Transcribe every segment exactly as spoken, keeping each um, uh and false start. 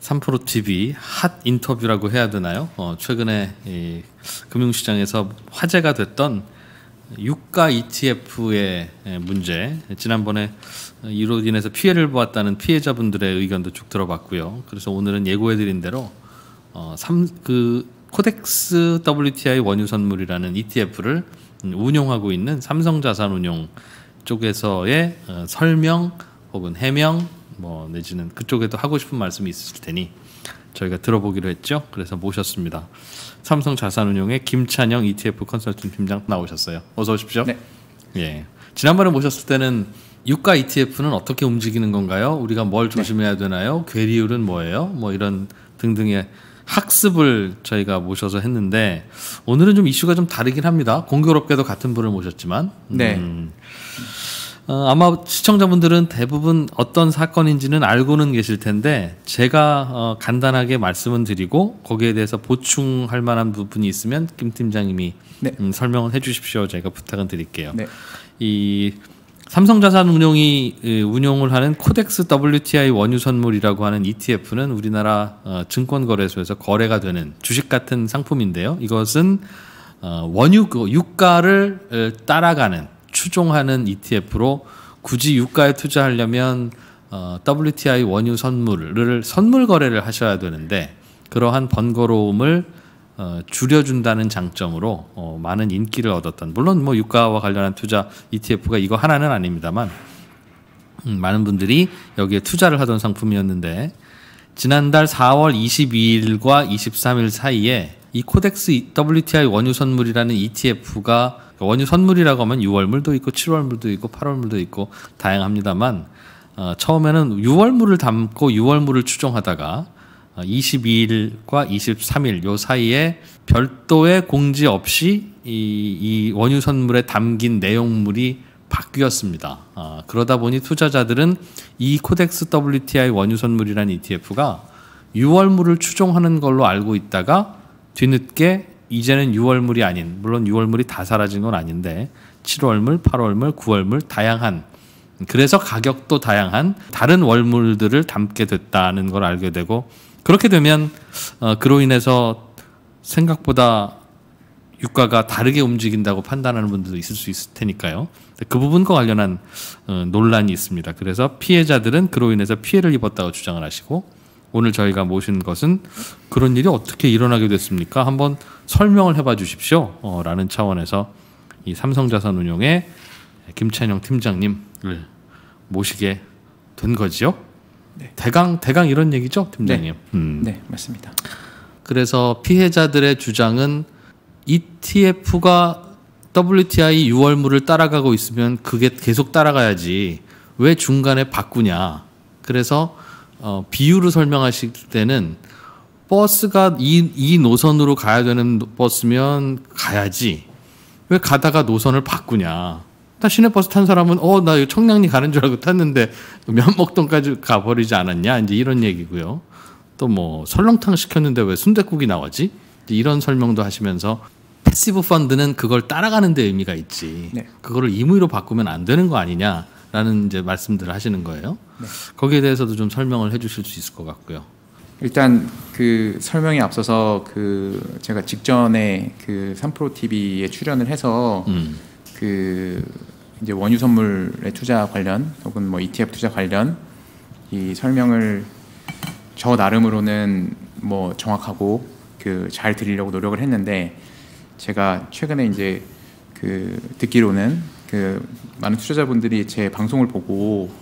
삼프로티비 핫 인터뷰라고 해야 되나요? 어, 최근에 이 금융시장에서 화제가 됐던 유가 이티에프의 문제, 지난번에 이로 인해서 피해를 보았다는 피해자분들의 의견도 쭉 들어봤고요. 그래서 오늘은 예고해드린 대로 어, 삼, 그 코덱스 더블유티아이 원유선물이라는 이티에프를 운용하고 있는 삼성자산운용 쪽에서의 어, 설명 혹은 해명, 뭐 내지는 그쪽에도 하고 싶은 말씀이 있을 테니 저희가 들어보기로 했죠. 그래서 모셨습니다. 삼성자산운용의 김찬영 이티에프 컨설팅 팀장 나오셨어요. 어서 오십시오. 네. 예. 지난번에 모셨을 때는 유가 이티에프는 어떻게 움직이는 건가요? 우리가 뭘 조심해야 되나요? 괴리율은 뭐예요? 뭐 이런 등등의 학습을 저희가 모셔서 했는데, 오늘은 좀 이슈가 좀 다르긴 합니다. 공교롭게도 같은 분을 모셨지만. 네. 음. 어, 아마 시청자분들은 대부분 어떤 사건인지는 알고는 계실 텐데, 제가 어, 간단하게 말씀은 드리고 거기에 대해서 보충할 만한 부분이 있으면 김 팀장님이 네. 음, 설명을 해주십시오. 제가 부탁은 드릴게요. 네. 이 삼성자산운용이 이, 운용을 하는 코덱스 더블유티아이 원유선물이라고 하는 이티에프는 우리나라 어, 증권거래소에서 거래가 되는 주식 같은 상품인데요. 이것은 어, 원유 유가를 따라가는, 추종하는 이티에프로, 굳이 유가에 투자하려면 어, 더블유티아이 원유 선물을 선물 거래를 하셔야 되는데, 그러한 번거로움을 어, 줄여준다는 장점으로 어, 많은 인기를 얻었던, 물론 뭐 유가와 관련한 투자 이티에프가 이거 하나는 아닙니다만 음, 많은 분들이 여기에 투자를 하던 상품이었는데, 지난달 사월 이십이일과 이십삼일 사이에 이 코덱스 더블유티아이 원유 선물이라는 이티에프가, 원유 선물이라고 하면 유월물도 있고 칠월물도 있고 팔월물도 있고 다양합니다만, 어, 처음에는 유월물을 담고 유월물을 추종하다가 어, 이십이일과 이십삼일 요 사이에 별도의 공지 없이 이, 이 원유 선물에 담긴 내용물이 바뀌었습니다. 어, 그러다 보니 투자자들은 이 코덱스 더블유티아이 원유 선물이라는 이티에프가 유월물을 추종하는 걸로 알고 있다가 뒤늦게 이제는 유월물이 아닌, 물론 유월물이 다 사라진 건 아닌데 칠월물, 팔월물, 구월물 다양한, 그래서 가격도 다양한 다른 월물들을 담게 됐다는 걸 알게 되고, 그렇게 되면 어, 그로 인해서 생각보다 유가가 다르게 움직인다고 판단하는 분들도 있을 수 있을 테니까요. 그 부분과 관련한 어, 논란이 있습니다. 그래서 피해자들은 그로 인해서 피해를 입었다고 주장을 하시고, 오늘 저희가 모신 것은 그런 일이 어떻게 일어나게 됐습니까? 한번 설명을 해봐 주십시오. 어, 라는 차원에서 이 삼성자산운용의 김찬영 팀장님을 모시게 된 거지요. 네. 대강 대강 이런 얘기죠, 팀장님. 네, 음. 네 맞습니다. 그래서 피해자들의 주장은 이티에프가 더블유티아이 유월물을 따라가고 있으면 그게 계속 따라가야지 왜 중간에 바꾸냐. 그래서 어, 비유를 설명하실 때는 버스가 이, 이 노선으로 가야 되는 버스면 가야지 왜 가다가 노선을 바꾸냐. 나 시내버스 탄 사람은 어, 나 청량리 가는 줄 알고 탔는데 면목동까지 가버리지 않았냐, 이제 이런 얘기고요. 또 뭐 설렁탕 시켰는데 왜 순댓국이 나오지, 이런 설명도 하시면서, 패시브 펀드는 그걸 따라가는 데 의미가 있지 네. 그거를 임의로 바꾸면 안 되는 거 아니냐 라는 이제 말씀들을 하시는 거예요. 네. 거기에 대해서도 좀 설명을 해주실 수 있을 것 같고요. 일단 그 설명에 앞서서 그 제가 직전에 그 삼프로티비에 출연을 해서 음. 그 이제 원유 선물의 투자 관련 혹은 뭐 이티에프 투자 관련 이 설명을 저 나름으로는 뭐 정확하고 그 잘 드리려고 노력을 했는데, 제가 최근에 이제 그 듣기로는 그 많은 투자자분들이 제 방송을 보고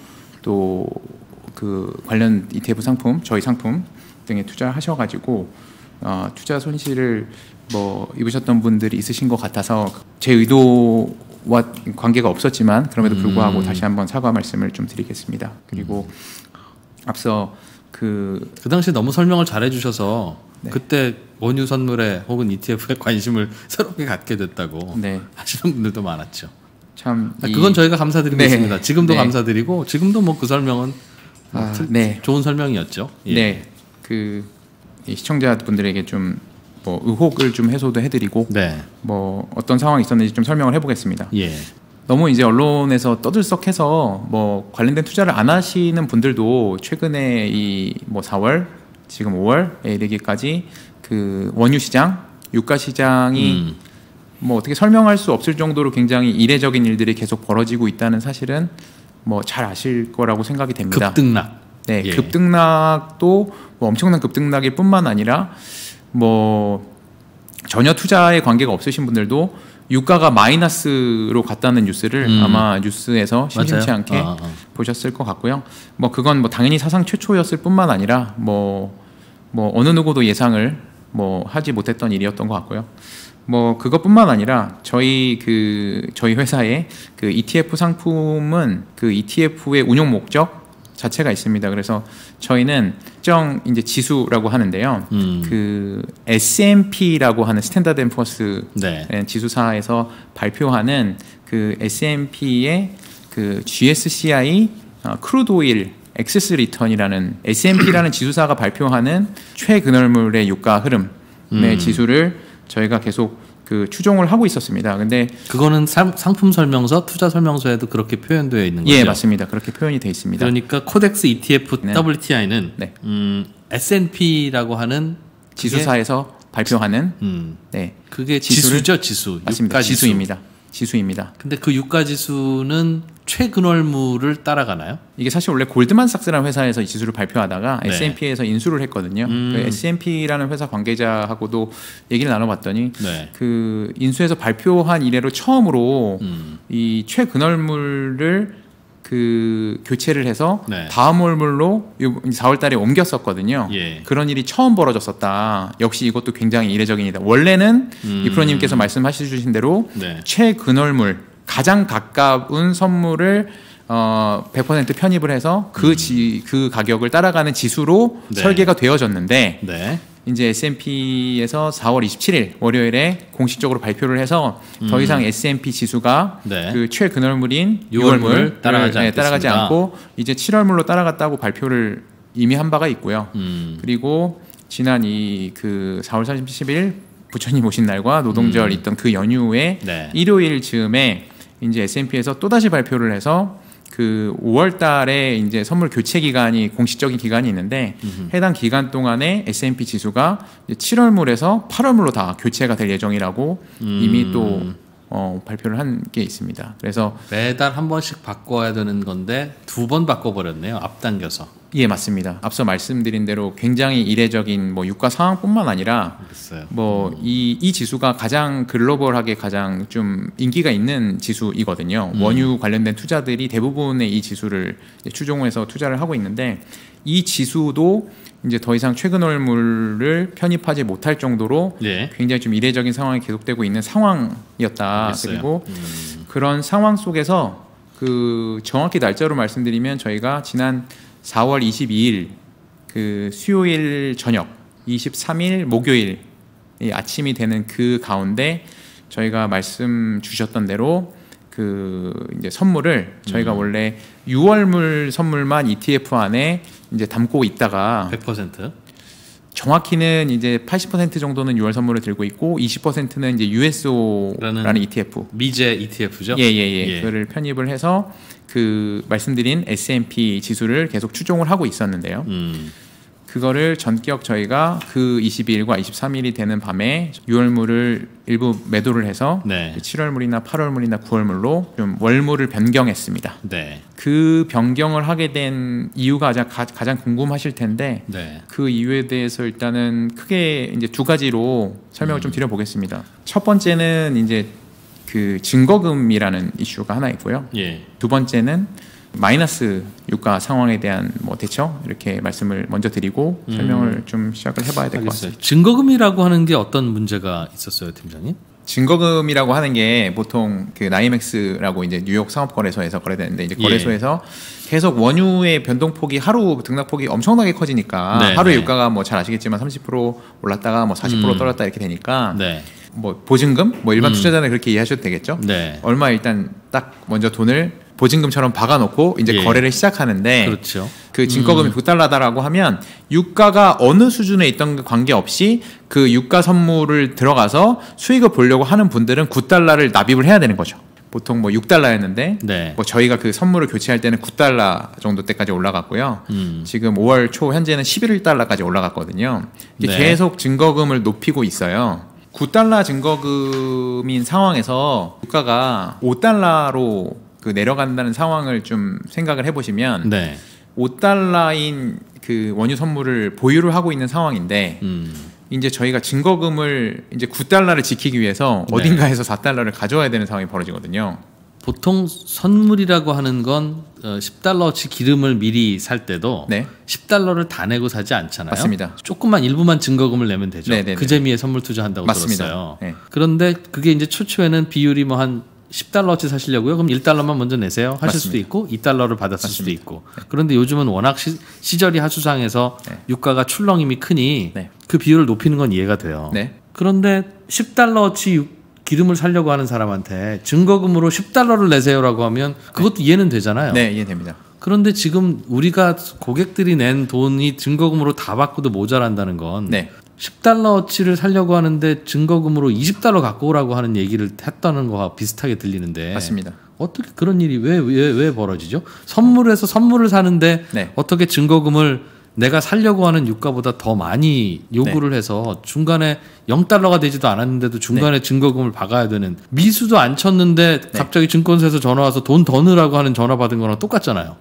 또 그 관련 이티에프 상품, 저희 상품 등에 투자하셔가지고 어, 투자 손실을 뭐 입으셨던 분들이 있으신 것 같아서, 제 의도와 관계가 없었지만 그럼에도 불구하고 음. 다시 한번 사과 말씀을 좀 드리겠습니다. 그리고 앞서 그, 그 당시 너무 설명을 잘해주셔서 네. 그때 원유 선물에 혹은 이티에프에 관심을 새롭게 갖게 됐다고 네. 하시는 분들도 많았죠. 참 그건 이... 저희가 감사드리고 네. 있습니다. 지금도 네. 감사드리고, 지금도 뭐 그 설명은 아, 뭐 네. 좋은 설명이었죠. 예. 네, 그 시청자분들에게 좀 뭐 의혹을 좀 해소도 해드리고 네. 뭐 어떤 상황이 있었는지 좀 설명을 해보겠습니다. 예. 너무 이제 언론에서 떠들썩해서 뭐 관련된 투자를 안 하시는 분들도 최근에 이 뭐 사월 지금 오월에 이르기까지 그 원유 시장, 유가 시장이 음. 뭐 어떻게 설명할 수 없을 정도로 굉장히 이례적인 일들이 계속 벌어지고 있다는 사실은 뭐 잘 아실 거라고 생각이 됩니다. 급등락. 네, 예. 급등락도 뭐 엄청난 급등락일 뿐만 아니라 뭐 전혀 투자에 관계가 없으신 분들도 유가가 마이너스로 갔다는 뉴스를 음. 아마 뉴스에서 심심치 맞아요? 않게 아, 아. 보셨을 것 같고요. 뭐 그건 뭐 당연히 사상 최초였을 뿐만 아니라 뭐, 뭐 어느 누구도 예상을 뭐 하지 못했던 일이었던 것 같고요. 뭐 그것뿐만 아니라 저희 그 저희 회사의 그 이티에프 상품은 그 이티에프의 운용 목적 자체가 있습니다. 그래서 저희는 특정 이제 지수라고 하는데요. 음. 그 에스앤피라고 하는 스탠다드 앤 푸어스 네. 지수사에서 발표하는 그 에스앤피의 그 지에스씨아이 어, 크루드 오일 액세스 리턴이라는 에스앤피라는 지수사가 발표하는 최근월물의 유가 흐름의 음. 지수를 저희가 계속 그 추종을 하고 있었습니다. 근데 그거는 사, 상품 설명서, 투자 설명서에도 그렇게 표현되어 있는 거죠? 예, 맞습니다. 그렇게 표현이 되어 있습니다. 그러니까 코덱스 이티에프 더블유티아이는 네. 음, 에스앤피라고 하는 지수사에서 발표하는 음, 네, 그게 지수를, 지수죠, 지수. 맞습니다. 지수. 지수입니다. 지수입니다. 근데 그 유가 지수는 최근월물을 따라가나요? 이게 사실 원래 골드만삭스라는 회사에서 이 지수를 발표하다가 네. 에스앤피에서 인수를 했거든요. 음. 그 에스앤피라는 회사 관계자하고도 얘기를 나눠봤더니 네. 그 인수해서 발표한 이래로 처음으로 음. 이 최근월물을 그 교체를 해서 네. 다음 월물로 사월 달에 옮겼었거든요. 예. 그런 일이 처음 벌어졌었다. 역시 이것도 굉장히 이례적인 일이다. 원래는 음. 이프로님께서 말씀하시 주신 대로 네. 최근월물 가장 가까운 선물을 어, 백 퍼센트 편입을 해서 그, 음. 지, 그 가격을 따라가는 지수로 네. 설계가 되어졌는데 네. 이제 에스앤피에서 사월 이십칠일 월요일에 공식적으로 발표를 해서 음. 더 이상 에스앤피 지수가 네. 그 최근월물인 유월물 따라가지, 네, 따라가지 않고 이제 칠월물로 따라갔다고 발표를 이미 한 바가 있고요. 음. 그리고 지난 이 그 사월 삼십일 부처님 오신 날과 노동절 음. 있던 그 연휴에 네. 일요일 즈음에 이제 에스앤피에서 또 다시 발표를 해서 그 오월 달에 이제 선물 교체 기간이 공식적인 기간이 있는데 음흠. 해당 기간 동안에 에스앤피 지수가 칠월물에서 팔월물로 다 교체가 될 예정이라고 음. 이미 또 어, 발표를 한 게 있습니다. 그래서 매달 한 번씩 바꿔야 되는 건데 두 번 바꿔버렸네요. 앞당겨서. 예, 맞습니다. 앞서 말씀드린 대로 굉장히 이례적인 뭐 유가 상황뿐만 아니라 뭐 이 이 지수가 가장 글로벌하게 가장 좀 인기가 있는 지수이거든요. 음. 원유 관련된 투자들이 대부분의 이 지수를 추종해서 투자를 하고 있는데 이 지수도 이제 더 이상 최근월물을 편입하지 못할 정도로 예. 굉장히 좀 이례적인 상황이 계속되고 있는 상황이었다. 알겠어요. 그리고 음. 그런 상황 속에서 그 정확히 날짜로 말씀드리면 저희가 지난 사월 이십이일 그 수요일 저녁, 이십삼일 목요일 아침이 되는 그 가운데 저희가 말씀 주셨던 대로 그 이제 선물을 저희가 음. 원래 유월물 선물만 이티에프 안에 이제 담고 있다가 백 퍼센트 정확히는 이제 팔십 퍼센트 정도는 유월 선물을 들고 있고 이십 퍼센트는 이제 유에스오라는 이티에프 미제 이티에프죠. 예예예. 예, 예. 예. 그거를 편입을 해서 그 말씀드린 에스앤피 지수를 계속 추종을 하고 있었는데요. 음. 그거를 전격 저희가 그 이십이일과 이십삼일이 되는 밤에 유월물을 일부 매도를 해서 네. 칠월물이나 팔월물이나 구월물로 좀 월물을 변경했습니다. 네. 그 변경을 하게 된 이유가 가장, 가장 궁금하실 텐데 네. 그 이유에 대해서 일단은 크게 이제 두 가지로 설명을 음. 좀 드려보겠습니다. 첫 번째는 이제 그 증거금이라는 이슈가 하나 있고요. 예. 두 번째는 마이너스 유가 상황에 대한 뭐 대처 이렇게 말씀을 먼저 드리고 설명을 음. 좀 시작을 해봐야 될 것 같습니다. 증거금이라고 하는 게 어떤 문제가 있었어요, 팀장님? 증거금이라고 하는 게 보통 그 나이맥스라고 이제 뉴욕 상업거래소에서 거래되는데 이제 거래소에서 예. 계속 원유의 변동폭이 하루 등락폭이 엄청나게 커지니까 네, 하루에 네. 유가가 뭐 잘 아시겠지만 삼십 퍼센트 올랐다가 뭐 사십 퍼센트 음. 떨어졌다 이렇게 되니까. 네. 뭐 보증금? 뭐 일반 음. 투자자는 그렇게 이해하셔도 되겠죠. 네. 얼마 일단 딱 먼저 돈을 보증금처럼 박아놓고 이제 예. 거래를 시작하는데 그렇죠. 그 증거금이 음. 구 달러다라고 하면 유가가 어느 수준에 있던 관계없이 그 유가 선물을 들어가서 수익을 보려고 하는 분들은 구 달러를 납입을 해야 되는 거죠. 보통 뭐 육 달러였는데 네. 뭐 저희가 그 선물을 교체할 때는 구 달러 정도 때까지 올라갔고요. 음. 지금 오월 초 현재는 십일 달러까지 올라갔거든요. 이게 네. 계속 증거금을 높이고 있어요. 구 달러 증거금인 상황에서 유가가 오 달러로 그 내려간다는 상황을 좀 생각을 해보시면 네. 오 달러인 그 원유 선물을 보유를 하고 있는 상황인데 음. 이제 저희가 증거금을 이제 구 달러를 지키기 위해서 네. 어딘가에서 사 달러를 가져와야 되는 상황이 벌어지거든요. 보통 선물이라고 하는 건 십 달러어치 기름을 미리 살 때도 네. 십 달러를 다 내고 사지 않잖아요. 맞습니다. 조금만 일부만 증거금을 내면 되죠. 네네네. 그 재미에 선물 투자한다고 맞습니다. 들었어요. 네. 그런데 그게 이제 초초에는 비율이 뭐 한 십 달러어치 사시려고요? 그럼 일 달러만 먼저 내세요 하실 맞습니다. 수도 있고 이 달러를 받았을 맞습니다. 수도 있고 네. 그런데 요즘은 워낙 시, 시절이 하수상해서 네. 유가가 출렁임이 크니 네. 그 비율을 높이는 건 이해가 돼요. 네. 그런데 십 달러어치 기름을 사려고 하는 사람한테 증거금으로 십 달러를 내세요라고 하면 그것도 네. 이해는 되잖아요. 네, 이해됩니다. 그런데 지금 우리가 고객들이 낸 돈이 증거금으로 다 받고도 모자란다는 건 네. 십 달러어치를 사려고 하는데 증거금으로 이십 달러 갖고 오라고 하는 얘기를 했다는 거와 비슷하게 들리는데 맞습니다. 어떻게 그런 일이 왜, 왜, 왜 벌어지죠? 선물에서 선물을 사는데 네. 어떻게 증거금을 내가 사려고 하는 유가보다 더 많이 요구를 네. 해서 중간에 영 달러가 되지도 않았는데도 중간에 네. 증거금을 박아야 되는 미수도 안 쳤는데 네. 갑자기 증권사에서 전화와서 돈 더 넣으라고 하는 전화 받은 거랑 똑같잖아요.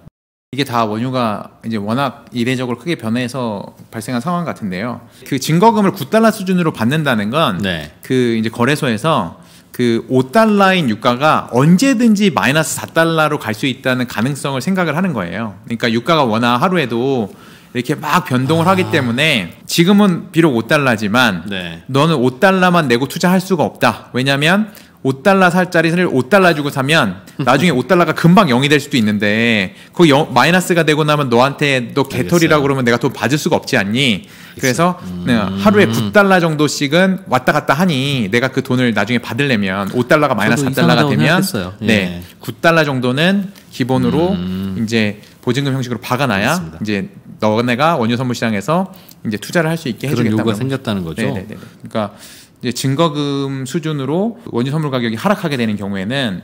이게 다 원유가 이제 워낙 이례적으로 크게 변해서 발생한 상황 같은데요. 그 증거금을 구 달러 수준으로 받는다는 건 네. 그 이제 거래소에서 그 오 달러인 유가가 언제든지 마이너스 사 달러로 갈 수 있다는 가능성을 생각을 하는 거예요. 그러니까 유가가 워낙 하루에도 이렇게 막 변동을 아. 하기 때문에 지금은 비록 오 달러지만 네. 너는 오 달러만 내고 투자할 수가 없다. 왜냐하면 오 달러 살 짜리를 오 달러 주고 사면 나중에 오 달러가 금방 영이 될 수도 있는데 그 마이너스가 되고 나면 너한테 너 개털이라고 그러면 내가 돈 받을 수가 없지 않니? 그래서 음. 하루에 구 달러 정도씩은 왔다 갔다 하니 내가 그 돈을 나중에 받으려면 오 달러가 마이너스 사 달러가 되면 예. 네, 구 달러 정도는 기본으로 음. 이제 보증금 형식으로 박아놔야 알겠습니다. 이제 너네가 원유 선물 시장에서 이제 투자를 할 수 있게 해주겠다는 그런 요구가 생겼다는 거죠. 네네네. 그러니까 이제 증거금 수준으로 원유 선물 가격이 하락하게 되는 경우에는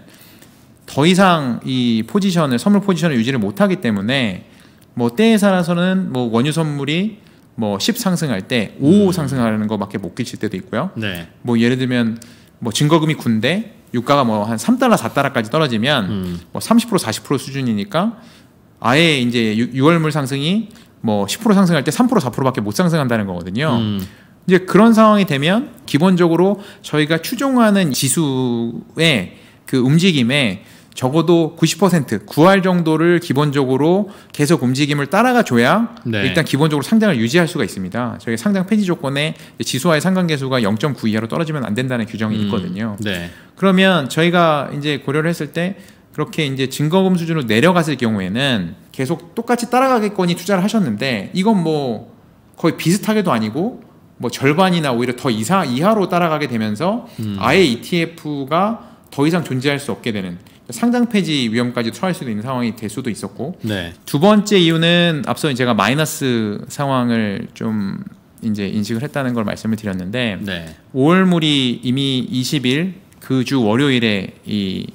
더 이상 이 포지션을 선물 포지션을 유지를 못하기 때문에 뭐 때에 따라서는 뭐 원유 선물이 뭐 십 상승할 때 오 음. 상승하는 거밖에 못 끼칠 때도 있고요. 네. 뭐 예를 들면 뭐 증거금이 구인데 유가가 뭐 한 삼 달러 사 달러까지 떨어지면 음. 뭐 삼십 퍼센트 사십 퍼센트 수준이니까 아예 이제 유월물 상승이 뭐 십 퍼센트 상승할 때 삼 퍼센트 사 퍼센트밖에 못 상승한다는 거거든요. 음. 이제 그런 상황이 되면 기본적으로 저희가 추종하는 지수의 그 움직임에 적어도 구십 퍼센트 구할 정도를 기본적으로 계속 움직임을 따라가 줘야 네. 일단 기본적으로 상장을 유지할 수가 있습니다. 저희 상장 폐지 조건에 지수와의 상관계수가 영 점 구 이하로 떨어지면 안 된다는 규정이 음. 있거든요. 네. 그러면 저희가 이제 고려를 했을 때 그렇게 이제 증거금 수준으로 내려갔을 경우에는 계속 똑같이 따라가겠거니 투자를 하셨는데 이건 뭐 거의 비슷하게도 아니고 뭐 절반이나 오히려 더 이상 이하로 따라가게 되면서 음. 아예 이티에프가 더 이상 존재할 수 없게 되는 상장 폐지 위험까지 처할 수도 있는 상황이 될 수도 있었고 네. 두 번째 이유는 앞서 제가 마이너스 상황을 좀 이제 인식을 했다는 걸 말씀을 드렸는데 네. 오월물이 이미 이십 일 그 주 월요일에 이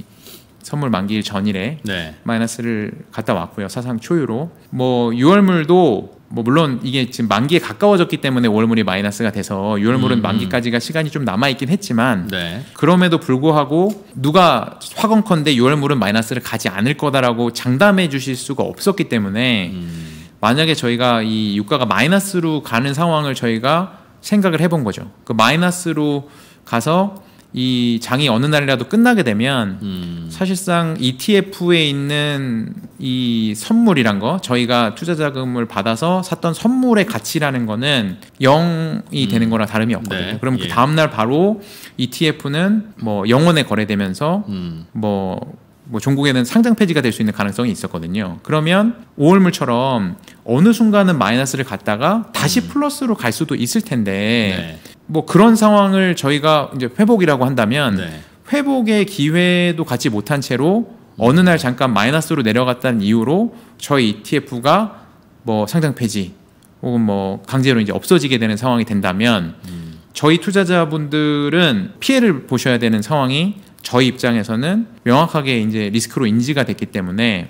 선물 만기일 전일에 네. 마이너스를 갔다 왔고요. 사상 초유로. 뭐 유월물도 뭐 물론 이게 지금 만기에 가까워졌기 때문에 오월물이 마이너스가 돼서 유월물은 음. 만기까지가 시간이 좀 남아있긴 했지만 네. 그럼에도 불구하고 누가 확언컨대 유월물은 마이너스를 가지 않을 거다라고 장담해 주실 수가 없었기 때문에 음. 만약에 저희가 이 유가가 마이너스로 가는 상황을 저희가 생각을 해본 거죠. 그 마이너스로 가서 이 장이 어느 날이라도 끝나게 되면 음. 사실상 이티에프에 있는 이 선물이란 거 저희가 투자 자금을 받아서 샀던 선물의 가치라는 거는 영이 음. 되는 거랑 다름이 없거든요. 네. 그럼 예. 그 다음날 바로 이티에프는 뭐 영 원에 거래되면서 음. 뭐, 뭐 종국에는 상장 폐지가 될 수 있는 가능성이 있었거든요. 그러면 오월물처럼 어느 순간은 마이너스를 갔다가 다시 음. 플러스로 갈 수도 있을 텐데 네. 뭐 그런 상황을 저희가 이제 회복이라고 한다면 네. 회복의 기회도 갖지 못한 채로 어느 날 잠깐 마이너스로 내려갔다는 이유로 저희 이티에프가 뭐 상장 폐지 혹은 뭐 강제로 이제 없어지게 되는 상황이 된다면 음. 저희 투자자분들은 피해를 보셔야 되는 상황이 저희 입장에서는 명확하게 이제 리스크로 인지가 됐기 때문에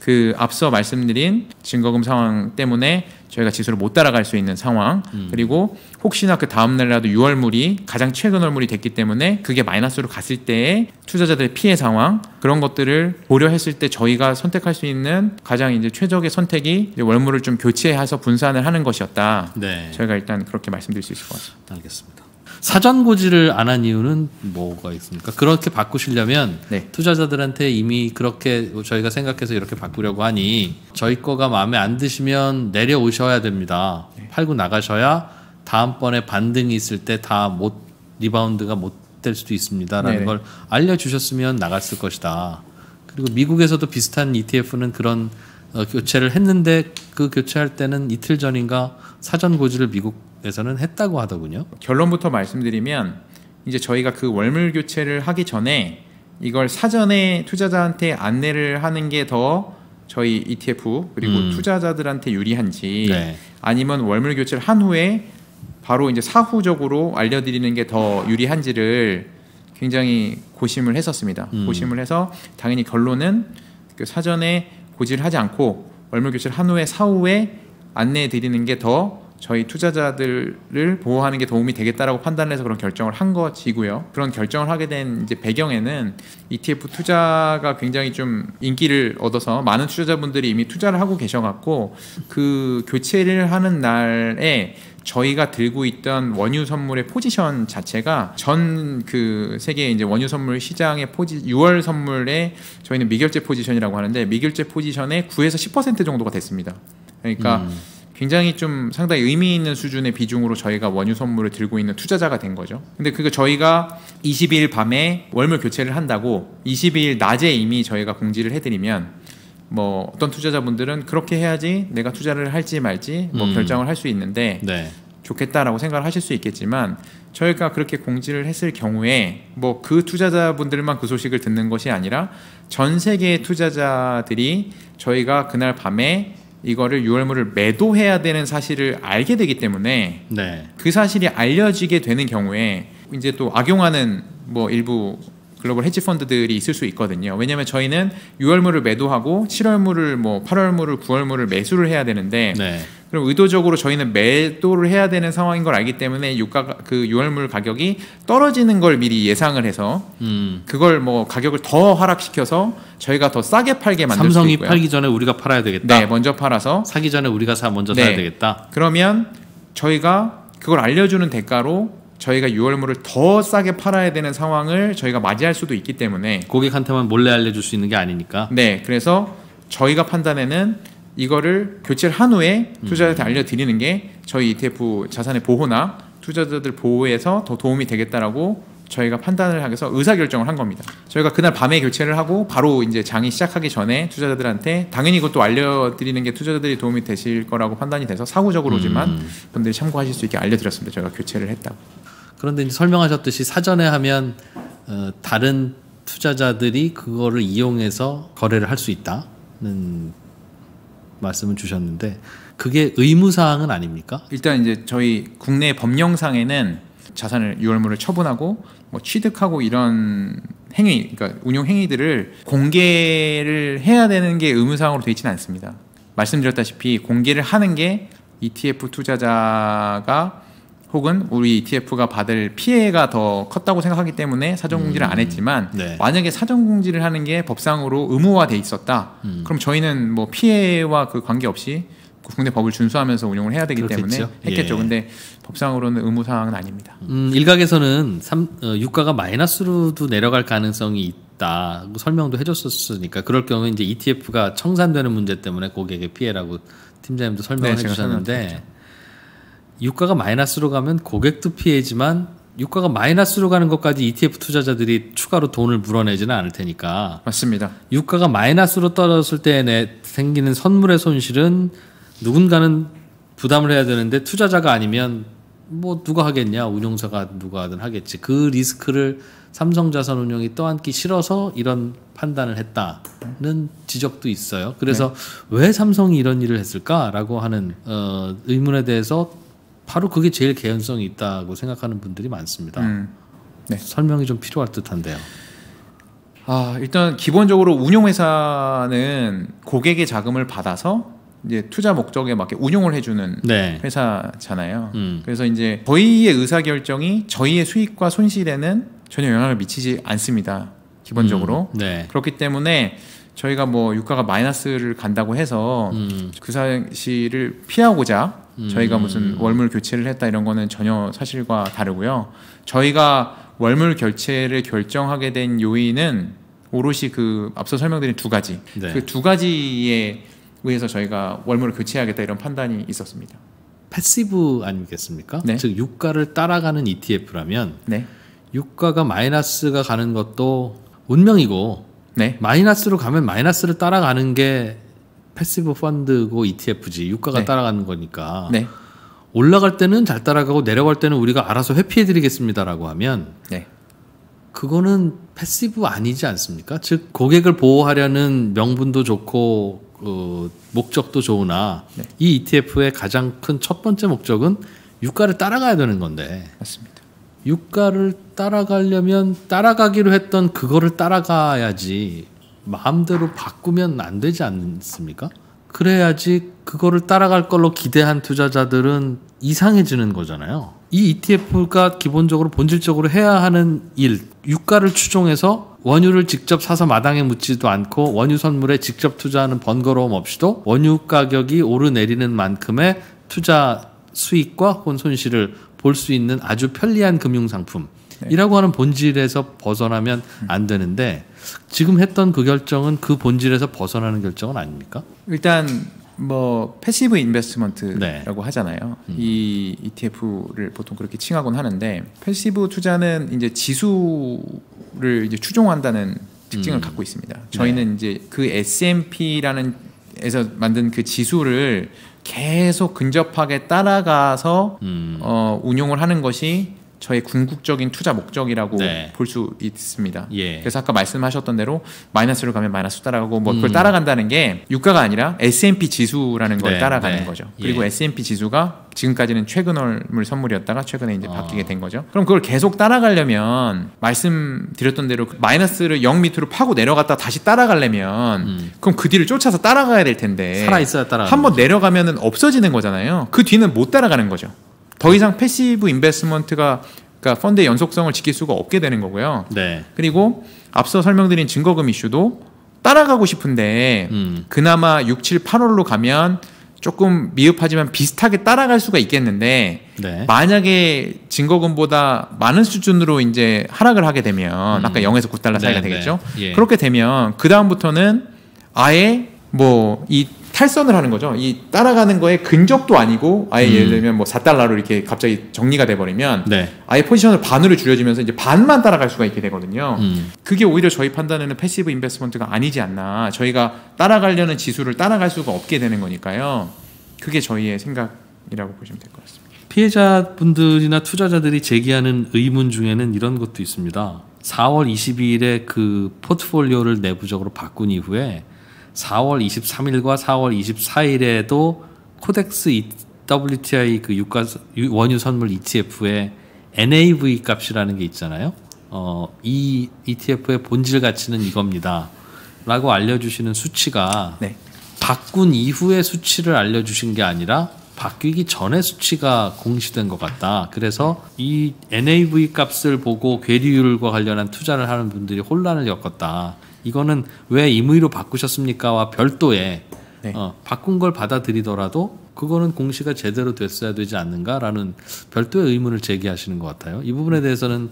그 앞서 말씀드린 증거금 상황 때문에 저희가 지수를 못 따라갈 수 있는 상황, 음. 그리고 혹시나 그 다음날이라도 유월물이 가장 최근 월물이 됐기 때문에 그게 마이너스로 갔을 때의 투자자들의 피해 상황, 그런 것들을 고려했을 때 저희가 선택할 수 있는 가장 이제 최적의 선택이 이제 월물을 좀 교체해서 분산을 하는 것이었다. 네. 저희가 일단 그렇게 말씀드릴 수 있을 것 같습니다. 알겠습니다. 사전 고지를 안 한 이유는 뭐가 있습니까? 그렇게 바꾸시려면 네. 투자자들한테 이미 그렇게 저희가 생각해서 이렇게 바꾸려고 하니 저희 거가 마음에 안 드시면 내려오셔야 됩니다. 네. 팔고 나가셔야 다음번에 반등이 있을 때 다 못 리바운드가 못 될 수도 있습니다라는 네. 걸 알려주셨으면 나갔을 것이다. 그리고 미국에서도 비슷한 이티에프는 그런 어, 교체를 했는데 그 교체할 때는 이틀 전인가 사전 고지를 미국 에서는 했다고 하더군요. 결론부터 말씀드리면 이제 저희가 그 월물 교체를 하기 전에 이걸 사전에 투자자한테 안내를 하는 게 더 저희 이티에프 그리고 음. 투자자들한테 유리한지 네. 아니면 월물 교체를 한 후에 바로 이제 사후적으로 알려드리는 게 더 유리한지를 굉장히 고심을 했었습니다. 음. 고심을 해서 당연히 결론은 그 사전에 고지를 하지 않고 월물 교체를 한 후에 사후에 안내해 드리는 게 더 저희 투자자들을 보호하는 게 도움이 되겠다라고 판단해서 그런 결정을 한 것이고요. 그런 결정을 하게 된 이제 배경에는 이티에프 투자가 굉장히 좀 인기를 얻어서 많은 투자자분들이 이미 투자를 하고 계셔갖고 그 교체를 하는 날에 저희가 들고 있던 원유 선물의 포지션 자체가 전 그 세계 이제 원유 선물 시장의 포지 유월 선물에 저희는 미결제 포지션이라고 하는데 미결제 포지션의 구에서 십 퍼센트 정도가 됐습니다. 그러니까. 음. 굉장히 좀 상당히 의미 있는 수준의 비중으로 저희가 원유 선물을 들고 있는 투자자가 된 거죠. 근데 그거 저희가 이십이일 밤에 월물 교체를 한다고 이십이일 낮에 이미 저희가 공지를 해드리면 뭐 어떤 투자자분들은 그렇게 해야지 내가 투자를 할지 말지 뭐 음. 결정을 할 수 있는데 네. 좋겠다라고 생각을 하실 수 있겠지만 저희가 그렇게 공지를 했을 경우에 뭐 그 투자자분들만 그 소식을 듣는 것이 아니라 전 세계의 투자자들이 저희가 그날 밤에 이거를 유월물을 매도해야 되는 사실을 알게 되기 때문에 네. 그 사실이 알려지게 되는 경우에 이제 또 악용하는 뭐 일부 글로벌 헤지펀드들이 있을 수 있거든요. 왜냐하면 저희는 유월물을 매도하고 칠월물을 뭐 팔월물을 구월물을 매수를 해야 되는데 네. 그럼 의도적으로 저희는 매도를 해야 되는 상황인 걸 알기 때문에 유가 그 유월물 가격이 떨어지는 걸 미리 예상을 해서 음. 그걸 뭐 가격을 더 하락시켜서 저희가 더 싸게 팔게 만들 수 있고요. 삼성이 팔기 전에 우리가 팔아야 되겠다. 네, 먼저 팔아서 사기 전에 우리가 사 먼저 네. 사야 되겠다. 그러면 저희가 그걸 알려주는 대가로 저희가 유월물을 더 싸게 팔아야 되는 상황을 저희가 맞이할 수도 있기 때문에 고객한테만 몰래 알려줄 수 있는 게 아니니까 네 그래서 저희가 판단에는 이거를 교체를 한 후에 투자자한테 음. 알려드리는 게 저희 이티에프 자산의 보호나 투자자들 보호에서 더 도움이 되겠다라고 저희가 판단을 하면서 의사결정을 한 겁니다. 저희가 그날 밤에 교체를 하고 바로 이제 장이 시작하기 전에 투자자들한테 당연히 이것도 알려드리는 게 투자자들이 도움이 되실 거라고 판단이 돼서 사후적으로지만 음. 분들이 참고하실 수 있게 알려드렸습니다. 저희가 교체를 했다고. 그런데 이제 설명하셨듯이 사전에 하면 어, 다른 투자자들이 그거를 이용해서 거래를 할 수 있다는 말씀을 주셨는데 그게 의무사항은 아닙니까? 일단 이제 저희 국내 법령상에는 자산을 유월물을 처분하고 뭐 취득하고 이런 행위, 그러니까 운용 행위들을 공개를 해야 되는 게 의무사항으로 되어 있지는 않습니다. 말씀드렸다시피 공개를 하는 게 이티에프 투자자가 혹은 우리 이티에프가 받을 피해가 더 컸다고 생각하기 때문에 사전 공지를 음, 안 했지만 네. 만약에 사전 공지를 하는 게 법상으로 의무화돼 있었다. 음. 그럼 저희는 뭐 피해와 그 관계없이 국내 법을 준수하면서 운용을 해야 되기 그렇겠죠. 때문에 했겠죠. 예. 근데 법상으로는 의무 사항은 아닙니다. 음, 일각에서는 삼, 어, 유가가 마이너스로도 내려갈 가능성이 있다. 설명도 해줬었으니까 그럴 경우에 이제 이티에프가 청산되는 문제 때문에 고객의 피해라고 팀장님도 설명을 네, 해주셨는데 유가가 마이너스로 가면 고객도 피해지만 유가가 마이너스로 가는 것까지 이티에프 투자자들이 추가로 돈을 물어내지는 않을 테니까 맞습니다. 유가가 마이너스로 떨어졌을 때에 생기는 선물의 손실은 누군가는 부담을 해야 되는데 투자자가 아니면 뭐 누가 하겠냐, 운용사가 누가 하든 하겠지. 그 리스크를 삼성자산운용이 떠안기 싫어서 이런 판단을 했다는 지적도 있어요. 그래서 네. 왜 삼성이 이런 일을 했을까라고 하는 어, 의문에 대해서 바로 그게 제일 개연성이 있다고 생각하는 분들이 많습니다. 음. 네. 설명이 좀 필요할 듯한데요. 아, 일단 기본적으로 운용회사는 고객의 자금을 받아서 이제 투자 목적에 맞게 운용을 해주는 네. 회사잖아요. 음. 그래서 이제 저희의 의사결정이 저희의 수익과 손실에는 전혀 영향을 미치지 않습니다. 기본적으로. 음. 네. 그렇기 때문에 저희가 뭐 유가가 마이너스를 간다고 해서 음. 그 사실을 피하고자 음. 저희가 무슨 월물 교체를 했다 이런 거는 전혀 사실과 다르고요. 저희가 월물 결제를 결정하게 된 요인은 오롯이 그 앞서 설명드린 두 가지. 네. 그 두 가지에 의해서 저희가 월물을 교체하겠다 이런 판단이 있었습니다. 패시브 아니겠습니까? 네. 즉 유가를 따라가는 이티에프라면 네. 유가가 마이너스가 가는 것도 운명이고 네. 마이너스로 가면 마이너스를 따라가는 게 패시브 펀드고 이티에프지 유가가 네. 따라가는 거니까 네. 올라갈 때는 잘 따라가고 내려갈 때는 우리가 알아서 회피해드리겠습니다라고 하면 네. 그거는 패시브 아니지 않습니까? 즉 고객을 보호하려는 명분도 좋고 그 목적도 좋으나 네. 이 이티에프의 가장 큰 첫 번째 목적은 유가를 따라가야 되는 건데 맞습니다. 유가를 따라가려면 따라가기로 했던 그거를 따라가야지 마음대로 바꾸면 안 되지 않습니까? 그래야지 그거를 따라갈 걸로 기대한 투자자들은 이상해지는 거잖아요. 이 이티에프가 기본적으로 본질적으로 해야 하는 일, 유가를 추종해서 원유를 직접 사서 마당에 묻지도 않고 원유 선물에 직접 투자하는 번거로움 없이도 원유 가격이 오르내리는 만큼의 투자 수익과 혹은 손실을 볼 수 있는 아주 편리한 금융상품 이라고 하는 본질에서 벗어나면 안 되는데 지금 했던 그 결정은 그 본질에서 벗어나는 결정은 아닙니까? 일단 뭐 패시브 인베스트먼트라고 네. 하잖아요. 음. 이 이티에프를 보통 그렇게 칭하곤 하는데 패시브 투자는 이제 지수를 이제 추종한다는 특징을 음. 갖고 있습니다. 저희는 네. 이제 그 에스앤피라는 에서 만든 그 지수를 계속 근접하게 따라가서 음. 어, 운용을 하는 것이 저의 궁극적인 투자 목적이라고 네. 볼 수 있습니다. 예. 그래서 아까 말씀하셨던 대로 마이너스로 가면 마이너스 따라가고 뭐 그걸 음. 따라간다는 게 유가가 아니라 에스앤피 지수라는 걸 네. 따라가는 네. 거죠. 그리고 예. 에스앤피 지수가 지금까지는 최근 월물 선물이었다가 최근에 이제 어. 바뀌게 된 거죠. 그럼 그걸 계속 따라가려면 말씀드렸던 대로 마이너스를 영 밑으로 파고 내려갔다 다시 따라가려면 음. 그럼 그 뒤를 쫓아서 따라가야 될 텐데 살아있어야 따라가는 한번 내려가면은 없어지는 거잖아요. 그 뒤는 못 따라가는 거죠. 더 이상 패시브 인베스트먼트가 그러니까 펀드의 연속성을 지킬 수가 없게 되는 거고요. 네. 그리고 앞서 설명드린 증거금 이슈도 따라가고 싶은데 음. 그나마 육, 칠, 팔월로 가면 조금 미흡하지만 비슷하게 따라갈 수가 있겠는데 네. 만약에 증거금보다 많은 수준으로 이제 하락을 하게 되면 음. 아까 영에서 구 달러 사이가 네, 되겠죠. 네. 예. 그렇게 되면 그 다음부터는 아예 뭐 이 탈선을 하는 거죠. 이 따라가는 거에 근접도 아니고 아예 음. 예를 들면 뭐 사 달러로 이렇게 갑자기 정리가 돼버리면 네. 아예 포지션을 반으로 줄여주면서 이제 반만 따라갈 수가 있게 되거든요. 음. 그게 오히려 저희 판단에는 패시브 인베스트먼트가 아니지 않나. 저희가 따라가려는 지수를 따라갈 수가 없게 되는 거니까요. 그게 저희의 생각이라고 보시면 될 것 같습니다. 피해자분들이나 투자자들이 제기하는 의문 중에는 이런 것도 있습니다. 사월 이십이일에 그 포트폴리오를 내부적으로 바꾼 이후에 사월 이십삼일과 사월 이십사일에도 코덱스 더블유티아이 그 유가 원유 선물 이티에프의 엔에이브이 값이라는 게 있잖아요. 어, 이 이티에프의 본질 가치는 이겁니다라고 알려주시는 수치가 네. 바꾼 이후의 수치를 알려주신 게 아니라 바뀌기 전에 수치가 공시된 것 같다. 그래서 이 엔에이브이 값을 보고 괴리율과 관련한 투자를 하는 분들이 혼란을 겪었다. 이거는 왜 임의로 바꾸셨습니까와 별도의 네. 어, 바꾼 걸 받아들이더라도 그거는 공시가 제대로 됐어야 되지 않는가라는 별도의 의문을 제기하시는 것 같아요. 이 부분에 대해서는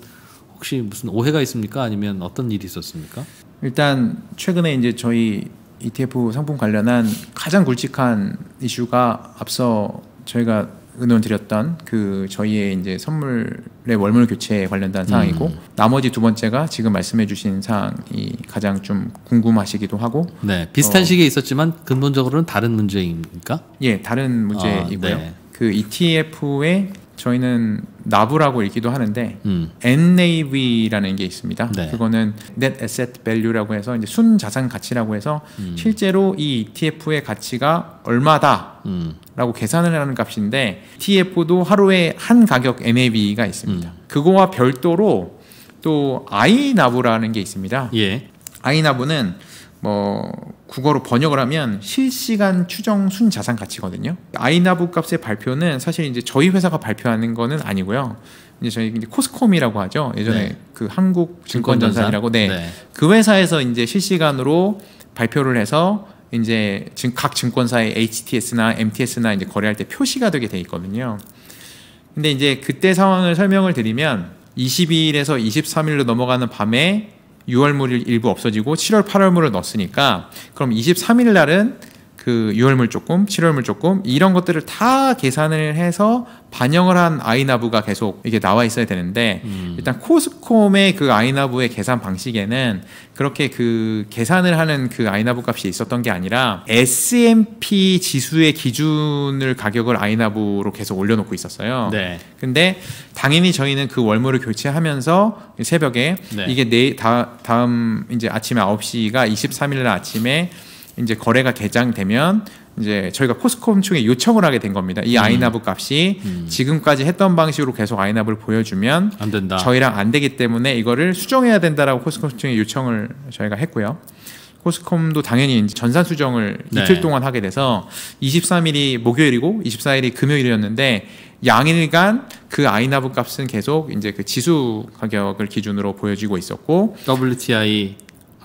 혹시 무슨 오해가 있습니까? 아니면 어떤 일이 있었습니까? 일단 최근에 이제 저희 이티에프 상품 관련한 가장 굵직한 이슈가 앞서 저희가 의논드렸던 그 저희의 이제 선물의 월물 교체에 관련된 사항이고 음. 나머지 두 번째가 지금 말씀해주신 사항이 가장 좀 궁금하시기도 하고 네 비슷한 어, 시기에 있었지만 근본적으로는 다른 문제입니까? 예, 다른 문제이고요. 아, 네. 그 이티에프에 저희는 나브라고 읽기도 하는데 음. 엔에이브이라는 게 있습니다. 네. 그거는 Net Asset Value라고 해서 이제 순자산 가치라고 해서 음. 실제로 이 이티에프의 가치가 얼마다라고 음. 계산을 하는 값인데 이티에프도 하루에 한 가격 엔에이브이가 있습니다. 음. 그거와 별도로 또 아이나브라는 게 있습니다. 예. 아이나브는 뭐 국어로 번역을 하면 실시간 추정 순자산 가치거든요. 아이나브 값의 발표는 사실 이제 저희 회사가 발표하는 거는 아니고요. 이제 저희 이제 코스콤이라고 하죠. 예전에 네. 그 한국 증권전산이라고 네. 네. 그 회사에서 이제 실시간으로 발표를 해서 이제 지금 각 증권사의 에이치티에스나 엠티에스나 이제 거래할 때 표시가 되게 돼 있거든요. 근데 이제 그때 상황을 설명을 드리면 이십이일에서 이십삼일로 넘어가는 밤에 유월물이 일부 없어지고 칠월, 팔월물을 넣었으니까 그럼 이십삼일 날은 그 유월물 조금, 칠월물 조금 이런 것들을 다 계산을 해서 반영을 한 아이나브가 계속 이게 나와 있어야 되는데 음. 일단 코스콤의 그 아이나브의 계산 방식에는 그렇게 그 계산을 하는 그 아이나브 값이 있었던 게 아니라 에스앤피 지수의 기준을 가격을 아이나브로 계속 올려놓고 있었어요. 네. 근데 당연히 저희는 그 월물을 교체하면서 새벽에 네. 이게 내, 다, 다음 이제 아침에 아홉시가 이십삼일 날 아침에 이제 거래가 개장되면 이제 저희가 코스콤 측에 요청을 하게 된 겁니다. 이 아이나브 값이 음. 지금까지 했던 방식으로 계속 아이나브를 보여주면 안 된다. 저희랑 안 되기 때문에 이거를 수정해야 된다라고 코스콤 측에 요청을 저희가 했고요. 코스콤도 당연히 이제 전산 수정을 네. 이틀 동안 하게 돼서 이십삼일이 목요일이고 이십사일이 금요일이었는데 양일간 그 아이나브 값은 계속 이제 그 지수 가격을 기준으로 보여지고 있었고 더블유티아이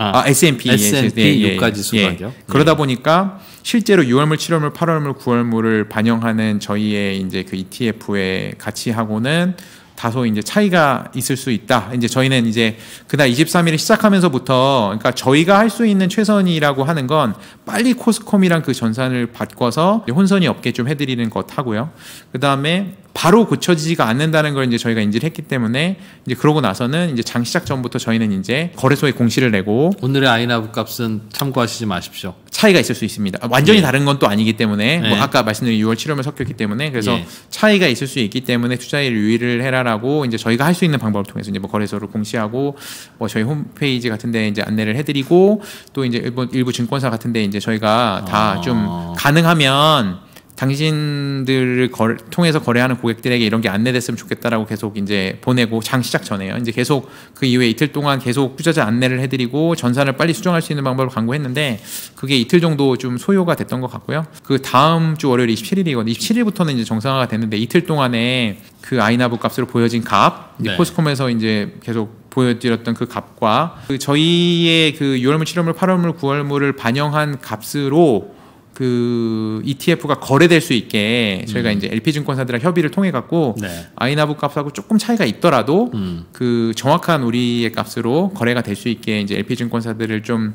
아, 아, 에스앤피, 에스앤피 유가지 수가격. 예, 예. 예. 그러다 보니까 실제로 유월물, 칠월물, 팔월물, 구월물을 반영하는 저희의 이제 그 이티에프의 가치하고는 다소 이제 차이가 있을 수 있다. 이제 저희는 이제 그날 이십삼일에 시작하면서부터 그러니까 저희가 할 수 있는 최선이라고 하는 건 빨리 코스콤이랑 그 전산을 바꿔서 혼선이 없게 좀 해드리는 것 하고요. 그 다음에 바로 고쳐지지가 않는다는 걸 이제 저희가 인지를 했기 때문에 이제 그러고 나서는 이제 장 시작 전부터 저희는 이제 거래소에 공시를 내고 오늘의 아이나브 값은 참고하시지 마십시오. 차이가 있을 수 있습니다. 완전히 네. 다른 건 또 아니기 때문에 네. 뭐 아까 말씀드린 유월, 칠월만 섞였기 때문에 그래서 네. 차이가 있을 수 있기 때문에 투자일 유의를 해라. 라고 이제 저희가 할 수 있는 방법을 통해서 이제 뭐 거래소를 공시하고 뭐 저희 홈페이지 같은데 이제 안내를 해드리고 또 이제 일부, 일부 증권사 같은데 이제 저희가 다 좀 아... 가능하면 당신들을 거래, 통해서 거래하는 고객들에게 이런 게 안내됐으면 좋겠다라고 계속 이제 보내고 장 시작 전에요. 이제 계속 그 이후에 이틀 동안 계속 투자자 안내를 해드리고 전산을 빨리 수정할 수 있는 방법을 강구했는데 그게 이틀 정도 좀 소요가 됐던 것 같고요. 그 다음 주 월요일 이십칠일이거든요. 이십칠일부터는 이제 정상화가 됐는데 이틀 동안에 그 아이나브 값으로 보여진 값, 이제 네. 코스콤에서 이제 계속 보여드렸던 그 값과 그 저희의 그 유월물, 칠월물, 팔월물, 구월물을 반영한 값으로 그 이티에프가 거래될 수 있게 저희가 음. 이제 엘피 증권사들이랑 협의를 통해 갖고 네. 아이나브 값하고 조금 차이가 있더라도 음. 그 정확한 우리의 값으로 거래가 될 수 있게 이제 엘피 증권사들을 좀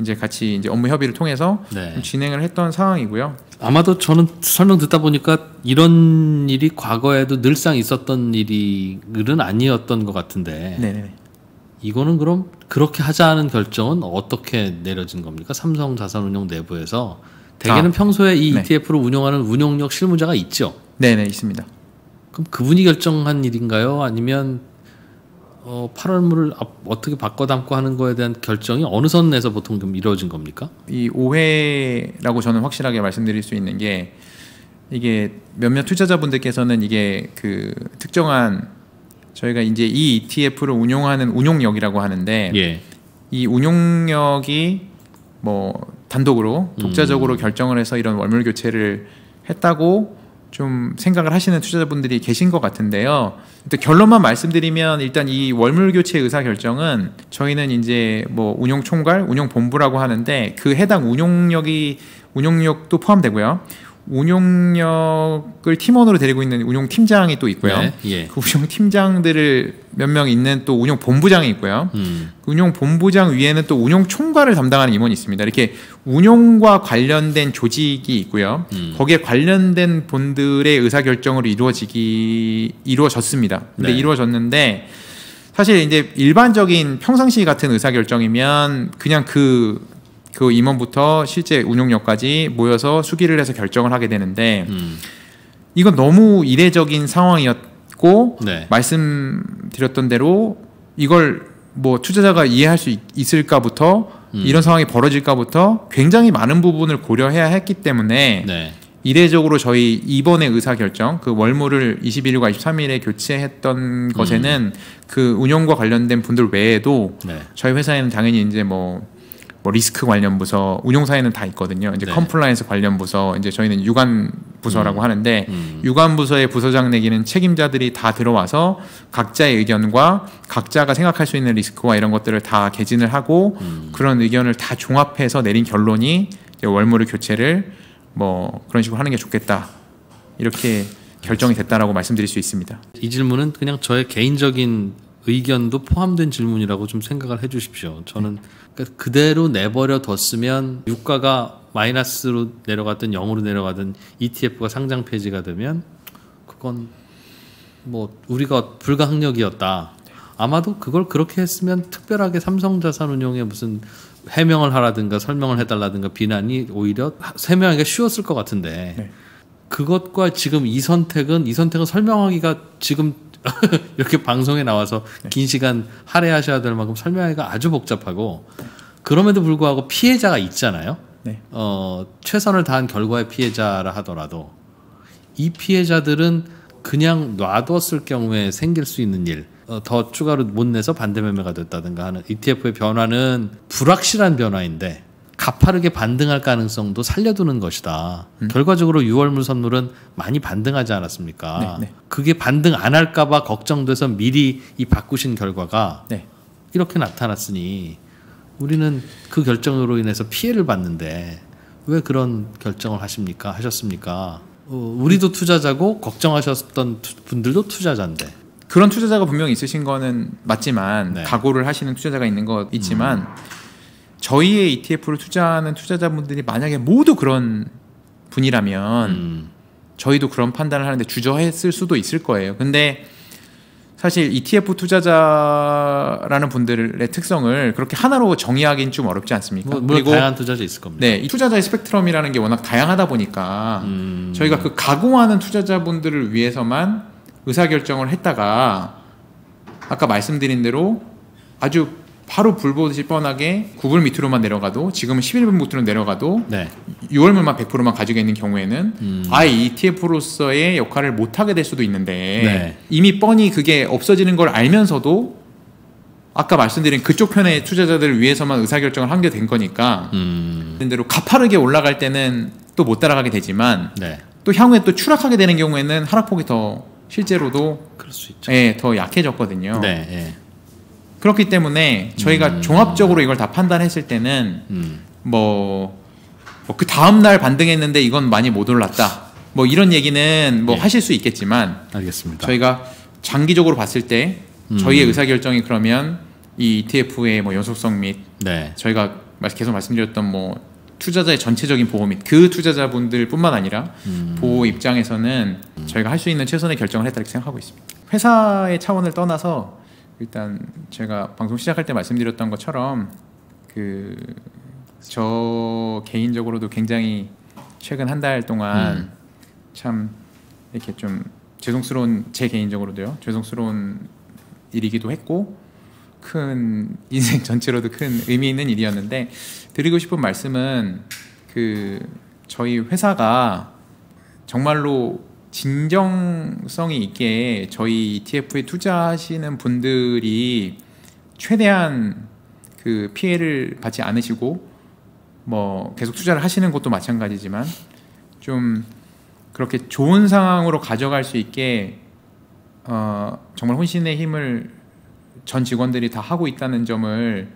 이제 같이 이제 업무 협의를 통해서 네. 좀 진행을 했던 상황이고요. 아마도 저는 설명 듣다 보니까 이런 일이 과거에도 늘상 있었던 일은 아니었던 것 같은데. 네네. 이거는 그럼 그렇게 하자는 결정은 어떻게 내려진 겁니까? 삼성자산운용 내부에서 대개는 아, 평소에 이 네. 이티에프로 운용하는 운용력 실무자가 있죠? 네네 있습니다. 그럼 그분이 결정한 일인가요? 아니면 어, 팔월물을 어떻게 바꿔 담고 하는 거에 대한 결정이 어느 선에서 보통 좀 이루어진 겁니까? 이 오해라고 저는 확실하게 말씀드릴 수 있는 게 이게 몇몇 투자자분들께서는 이게 그 특정한 저희가 이제 이 이티에프를 운용하는 운용력이라고 하는데 예. 이 운용력이 뭐 단독으로 독자적으로 음. 결정을 해서 이런 월물 교체를 했다고 좀 생각을 하시는 투자자분들이 계신 것 같은데요. 일단 결론만 말씀드리면 일단 이 월물 교체 의사 결정은 저희는 이제 뭐 운용 총괄, 운용 본부라고 하는데 그 해당 운용력이 운용력도 포함되고요. 운용력을 팀원으로 데리고 있는 운용 팀장이 또 있고요. 네, 예. 그 운용 팀장들을 몇 명 있는 또 운용 본부장이 있고요. 음. 그 운용 본부장 위에는 또 운용 총괄을 담당하는 임원이 있습니다. 이렇게 운용과 관련된 조직이 있고요. 음. 거기에 관련된 분들의 의사결정으로 이루어지기 이루어졌습니다. 근데 네. 이루어졌는데 사실 이제 일반적인 평상시 같은 의사결정이면 그냥 그 그 임원부터 실제 운용력까지 모여서 수기를 해서 결정을 하게 되는데 음. 이건 너무 이례적인 상황이었고 네. 말씀드렸던 대로 이걸 뭐 투자자가 이해할 수 있, 있을까부터 음. 이런 상황이 벌어질까부터 굉장히 많은 부분을 고려해야 했기 때문에 네. 이례적으로 저희 이번에 의사결정, 그 월물을 이십일일과 이십삼일에 교체했던 것에는 음. 그 운영과 관련된 분들 외에도 네. 저희 회사에는 당연히 이제 뭐, 뭐 리스크 관련 부서, 운용사에는 다 있거든요. 이제 네. 컴플라이언스 관련 부서, 이제 저희는 유관 부서라고 음. 하는데 음. 유관 부서의 부서장 내기는 책임자들이 다 들어와서 각자의 의견과 각자가 생각할 수 있는 리스크와 이런 것들을 다 개진을 하고 음. 그런 의견을 다 종합해서 내린 결론이 이제 월물의 교체를 뭐 그런 식으로 하는 게 좋겠다 이렇게 결정이 됐다라고 말씀드릴 수 있습니다. 이 질문은 그냥 저의 개인적인 의견도 포함된 질문이라고 좀 생각을 해주십시오. 저는 그러니까 그대로 내버려 뒀으면 유가가 마이너스로 내려갔든 영으로 내려가든 이티에프가 상장 폐지가 되면 그건 뭐 우리가 불가항력이었다. 아마도 그걸 그렇게 했으면 특별하게 삼성자산운용에 무슨 해명을 하라든가 설명을 해달라든가 비난이 오히려 해명하기가 쉬웠을 것 같은데 네. 그것과 지금 이 선택은 이 선택은 설명하기가 지금 이렇게 방송에 나와서 네. 긴 시간 할애하셔야 될 만큼 설명하기가 아주 복잡하고 그럼에도 불구하고 피해자가 있잖아요. 네. 어, 최선을 다한 결과의 피해자라 하더라도 이 피해자들은 그냥 놔뒀을 경우에 생길 수 있는 일 어, 더 추가로 못 내서 반대 매매가 됐다든가 하는 이티에프의 변화는 불확실한 변화인데 가파르게 반등할 가능성도 살려두는 것이다. 음. 결과적으로 유월물 선물은 많이 반등하지 않았습니까? 네, 네. 그게 반등 안 할까 봐 걱정돼서 미리 이 바꾸신 결과가 네. 이렇게 나타났으니 우리는 그 결정으로 인해서 피해를 봤는데 왜 그런 결정을 하십니까? 하셨습니까? 어, 우리도 투자자고 걱정하셨던 투, 분들도 투자자인데 그런 투자자가 분명히 있으신 거는 맞지만 네. 각오를 하시는 투자자가 있는 것 있지만 음. 저희의 이티에프를 투자하는 투자자분들이 만약에 모두 그런 분이라면 음. 저희도 그런 판단을 하는데 주저했을 수도 있을 거예요. 근데 사실 이티에프 투자자라는 분들의 특성을 그렇게 하나로 정의하기는 좀 어렵지 않습니까? 뭐, 물론 그리고 다양한 투자자 있을 겁니다. 네, 이 투자자의 스펙트럼이라는 게 워낙 다양하다 보니까 음. 저희가 그 각오하는 투자자분들을 위해서만 의사결정을 했다가 아까 말씀드린 대로 아주 바로 불 보듯이 뻔하게 구 불 밑으로만 내려가도 지금은 십일 불 밑으로 내려가도 네. 유월물만 백 퍼센트만 가지고 있는 경우에는 음. 아예 이티에프로서의 역할을 못하게 될 수도 있는데 네. 이미 뻔히 그게 없어지는 걸 알면서도 아까 말씀드린 그쪽 편의 투자자들을 위해서만 의사결정을 한 게 된 거니까 음. 그런 대로 가파르게 올라갈 때는 또 못 따라가게 되지만 네. 또 향후에 또 추락하게 되는 경우에는 하락폭이 더 실제로도 그럴 수 있죠. 예, 더 약해졌거든요. 네, 예. 그렇기 때문에 저희가 음. 종합적으로 이걸 다 판단했을 때는 음. 뭐, 뭐 그 다음 날 반등했는데 이건 많이 못 올랐다. 뭐 이런 얘기는 뭐 예. 하실 수 있겠지만 알겠습니다. 저희가 장기적으로 봤을 때 음. 저희의 의사결정이 그러면 이 이티에프의 뭐 연속성 및 네. 저희가 계속 말씀드렸던 뭐 투자자의 전체적인 보호 및 그 투자자분들 뿐만 아니라 음. 보호 입장에서는 음. 저희가 할 수 있는 최선의 결정을 했다고 생각하고 있습니다. 회사의 차원을 떠나서 일단 제가 방송 시작할 때 말씀드렸던 것처럼 그 저 개인적으로도 굉장히 최근 한 달 동안 음. 참 이렇게 좀 죄송스러운 제 개인적으로도요 죄송스러운 일이기도 했고 큰 인생 전체로도 큰 의미 있는 일이었는데 드리고 싶은 말씀은 그 저희 회사가 정말로 진정성이 있게 저희 이티에프에 투자하시는 분들이 최대한 그 피해를 받지 않으시고 뭐 계속 투자를 하시는 것도 마찬가지지만 좀 그렇게 좋은 상황으로 가져갈 수 있게 어 정말 혼신의 힘을 전 직원들이 다 하고 있다는 점을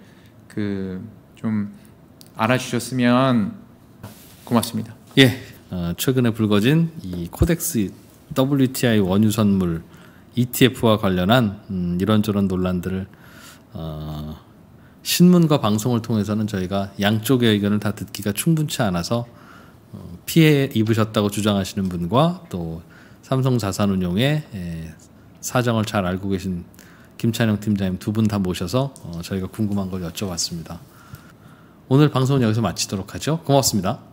그 좀 알아주셨으면 고맙습니다. 예. 어, 최근에 불거진 이 코덱스 더블유티아이 원유선물 이티에프와 관련한 음, 이런저런 논란들을 어, 신문과 방송을 통해서는 저희가 양쪽의 의견을 다 듣기가 충분치 않아서 어, 피해 입으셨다고 주장하시는 분과 또 삼성자산운용의 에, 사정을 잘 알고 계신 김찬영 팀장님 두 분 다 모셔서 어, 저희가 궁금한 걸 여쭤봤습니다. 오늘 방송은 여기서 마치도록 하죠. 고맙습니다.